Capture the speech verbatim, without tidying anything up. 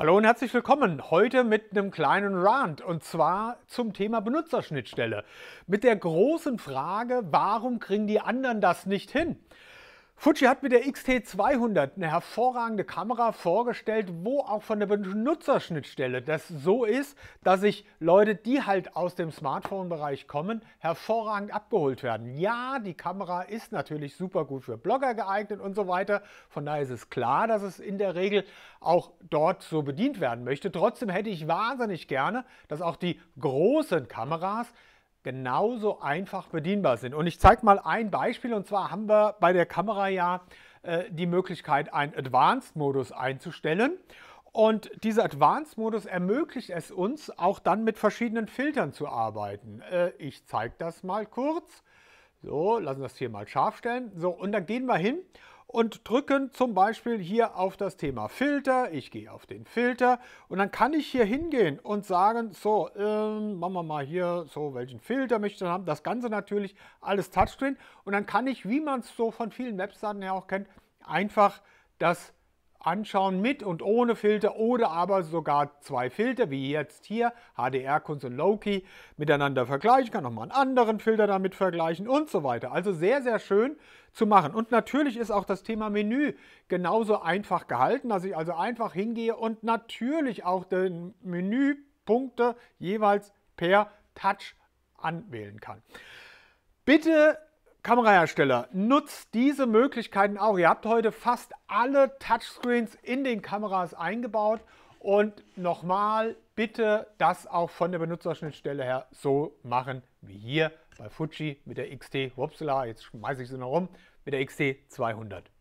Hallo und herzlich willkommen, heute mit einem kleinen Rant und zwar zum Thema Benutzerschnittstelle. Mit der großen Frage, warum kriegen die anderen das nicht hin? Fuji hat mit der X T zweihundert eine hervorragende Kamera vorgestellt, wo auch von der Benutzerschnittstelle das so ist, dass sich Leute, die halt aus dem Smartphone-Bereich kommen, hervorragend abgeholt werden. Ja, die Kamera ist natürlich super gut für Blogger geeignet und so weiter, von daher ist es klar, dass es in der Regel auch dort so bedient werden möchte. Trotzdem hätte ich wahnsinnig gerne, dass auch die großen Kameras genauso einfach bedienbar sind. Und ich zeige mal ein Beispiel, und zwar haben wir bei der Kamera ja äh, die Möglichkeit, einen Advanced-Modus einzustellen. Und dieser Advanced-Modus ermöglicht es uns, auch dann mit verschiedenen Filtern zu arbeiten. Äh, ich zeige das mal kurz. So, lassen wir das hier mal scharf stellen. So, und dann gehen wir hin und drücken zum Beispiel hier auf das Thema Filter. Ich gehe auf den Filter und dann kann ich hier hingehen und sagen, so, ähm, machen wir mal hier so, welchen Filter möchte ich haben. Das Ganze natürlich alles Touchscreen. Und dann kann ich, wie man es so von vielen Webseiten her auch kennt, einfach das anschauen mit und ohne Filter oder aber sogar zwei Filter, wie jetzt hier H D R, Kunst und Low-Key miteinander vergleichen, kann nochmal einen anderen Filter damit vergleichen und so weiter. Also sehr, sehr schön zu machen. Und natürlich ist auch das Thema Menü genauso einfach gehalten, dass ich also einfach hingehe und natürlich auch den Menüpunkte jeweils per Touch anwählen kann. Bitte Kamerahersteller, nutzt diese Möglichkeiten auch. Ihr habt heute fast alle Touchscreens in den Kameras eingebaut und nochmal bitte das auch von der Benutzerschnittstelle her so machen wie hier bei Fuji mit der X T, upsala, jetzt schmeiße ich sie noch rum, mit der X T zweihundert.